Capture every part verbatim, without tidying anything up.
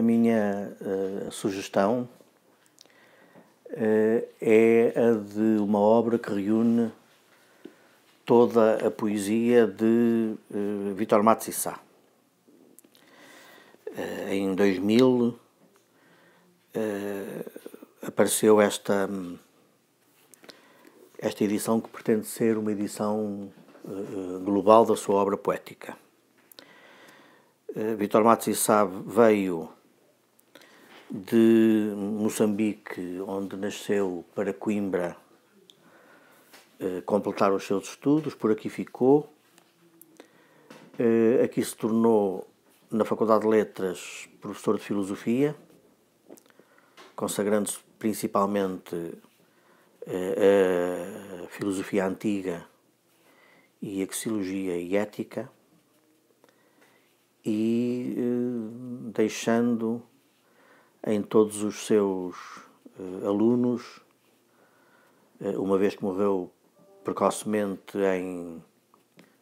a minha uh, sugestão uh, é a de uma obra que reúne toda a poesia de uh, Vítor Matos e Sá. Uh, em dois mil uh, apareceu esta, esta edição que pretende ser uma edição uh, global da sua obra poética. Uh, Vítor Matos e Sá veio de Moçambique, onde nasceu, para Coimbra uh, completar os seus estudos, por aqui ficou. Uh, aqui se tornou, na Faculdade de Letras, professor de Filosofia, consagrando-se principalmente a filosofia antiga e a axiologia e ética, e deixando em todos os seus alunos, uma vez que morreu precocemente em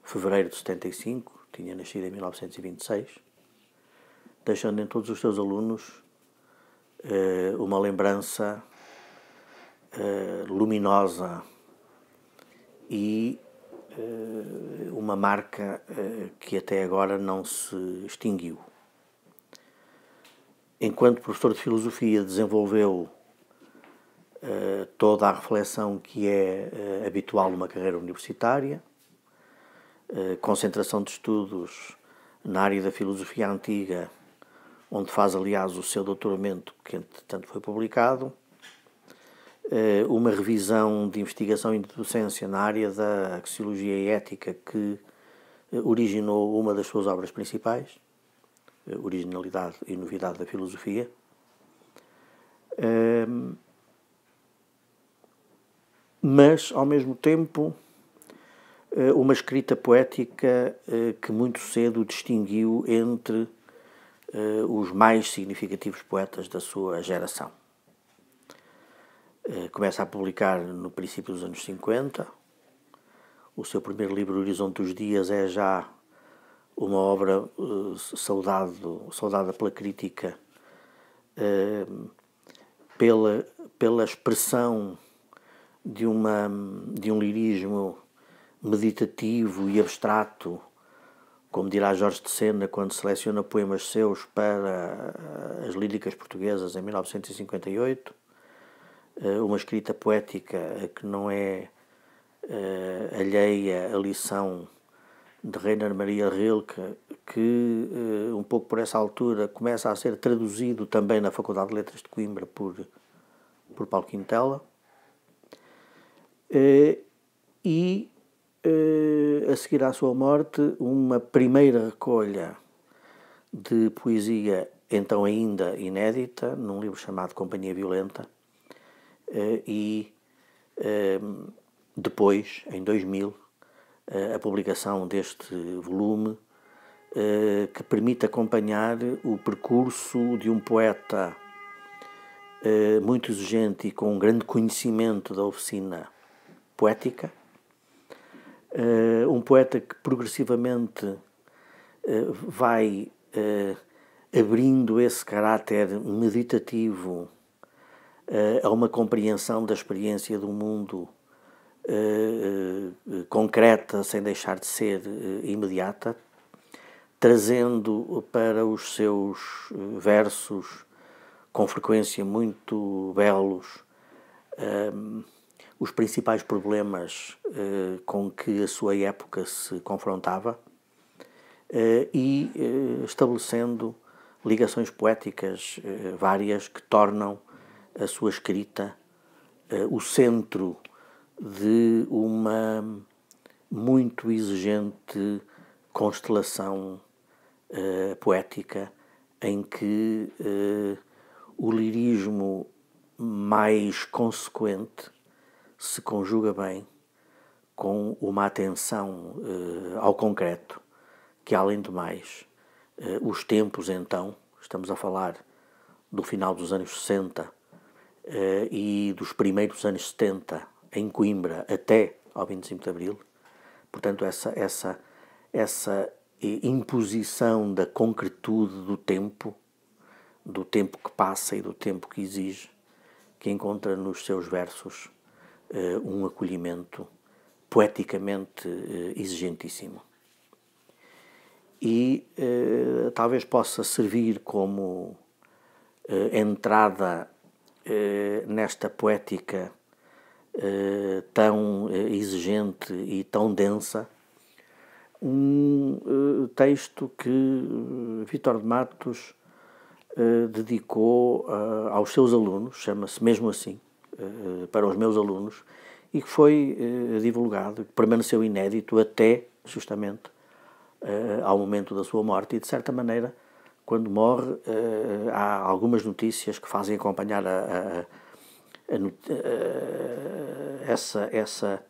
fevereiro de setenta e cinco, tinha nascido em mil novecentos e vinte e seis, deixando em todos os seus alunos uh, uma lembrança uh, luminosa e uh, uma marca uh, que até agora não se extinguiu. Enquanto professor de Filosofia, desenvolveu uh, toda a reflexão que é uh, habitual numa carreira universitária, uh, concentração de estudos na área da filosofia antiga, onde faz, aliás, o seu doutoramento, que entretanto foi publicado, uma revisão de investigação e de docência na área da axiologia e ética, que originou uma das suas obras principais, Originalidade e Novidade da Filosofia, mas, ao mesmo tempo, uma escrita poética que muito cedo distinguiu entre Uh, os mais significativos poetas da sua geração. Uh, começa a publicar no princípio dos anos cinquenta. O seu primeiro livro, O Horizonte dos Dias, é já uma obra uh, saudado, saudada pela crítica, uh, pela, pela expressão de, uma, de um lirismo meditativo e abstrato, como dirá Jorge de Sena quando seleciona poemas seus para as líricas portuguesas em mil novecentos e cinquenta e oito, uma escrita poética que não é uh, alheia à lição de Rainer Maria Rilke, que uh, um pouco por essa altura começa a ser traduzido também na Faculdade de Letras de Coimbra por, por Paulo Quintela, uh, e a seguir à sua morte, uma primeira recolha de poesia, então ainda inédita, num livro chamado Companhia Violenta, e depois, em dois mil, a publicação deste volume, que permite acompanhar o percurso de um poeta muito exigente e com um grande conhecimento da oficina poética, Uh, um poeta que progressivamente uh, vai uh, abrindo esse caráter meditativo uh, a uma compreensão da experiência do mundo uh, uh, concreta, sem deixar de ser uh, imediata, trazendo para os seus uh, versos, com frequência muito belos, uh, os principais problemas eh, com que a sua época se confrontava, eh, e eh, estabelecendo ligações poéticas eh, várias que tornam a sua escrita eh, o centro de uma muito exigente constelação eh, poética, em que eh, o lirismo mais consequente se conjuga bem com uma atenção uh, ao concreto, que, além do mais, uh, os tempos então, estamos a falar do final dos anos sessenta uh, e dos primeiros anos setenta, em Coimbra, até ao vinte e cinco de Abril, portanto, essa, essa, essa imposição da concretude do tempo, do tempo que passa e do tempo que exige, que encontra nos seus versos uh, um acolhimento poeticamente uh, exigentíssimo. E uh, talvez possa servir como uh, entrada uh, nesta poética uh, tão uh, exigente e tão densa, um uh, texto que uh, Vítor Matos Uh, dedicou uh, aos seus alunos, chama-se mesmo assim, uh, para os meus alunos, e que foi uh, divulgado, permaneceu inédito até, justamente, uh, ao momento da sua morte. E, de certa maneira, quando morre, uh, há algumas notícias que fazem acompanhar a, a, a not- uh, essa, essa,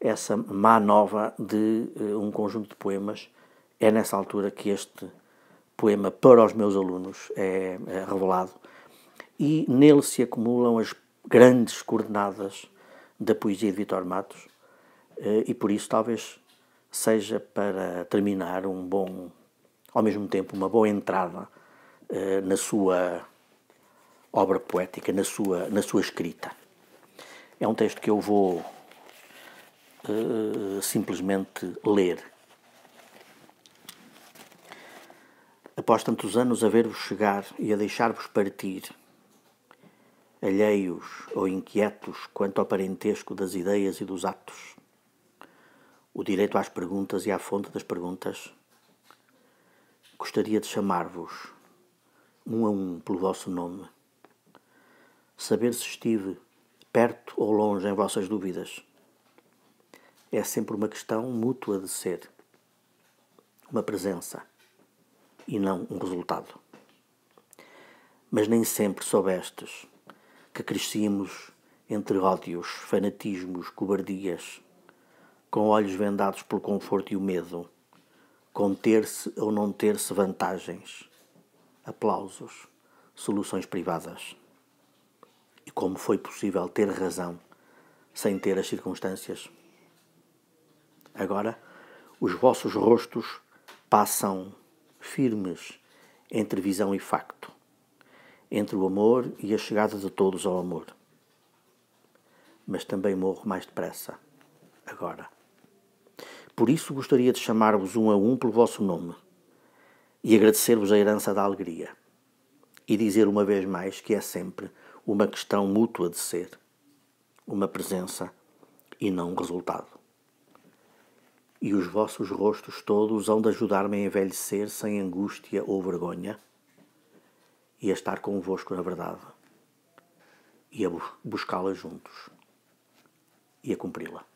essa má nova de uh, um conjunto de poemas. É nessa altura que este poema para os meus alunos é, é revelado, e nele se acumulam as grandes coordenadas da poesia de Vítor Matos, e por isso talvez seja, para terminar, um bom, ao mesmo tempo, uma boa entrada na sua obra poética, na sua, na sua escrita. É um texto que eu vou uh, simplesmente ler. Após tantos anos a ver-vos chegar e a deixar-vos partir, alheios ou inquietos quanto ao parentesco das ideias e dos atos, o direito às perguntas e à fonte das perguntas, gostaria de chamar-vos, um a um, pelo vosso nome, saber se estive perto ou longe em vossas dúvidas. É sempre uma questão mútua de ser, uma presença e não um resultado. Mas nem sempre soubestes que crescíamos entre ódios, fanatismos, cobardias, com olhos vendados pelo conforto e o medo, com ter-se ou não ter-se vantagens, aplausos, soluções privadas. E como foi possível ter razão sem ter as circunstâncias? Agora, os vossos rostos passam firmes entre visão e facto, entre o amor e a chegada de todos ao amor. Mas também morro mais depressa, agora. Por isso gostaria de chamar-vos um a um pelo vosso nome e agradecer-vos a herança da alegria e dizer uma vez mais que é sempre uma questão mútua de ser, uma presença e não um resultado. E os vossos rostos todos hão de ajudar-me a envelhecer sem angústia ou vergonha e a estar convosco na verdade e a buscá-la juntos e a cumpri-la.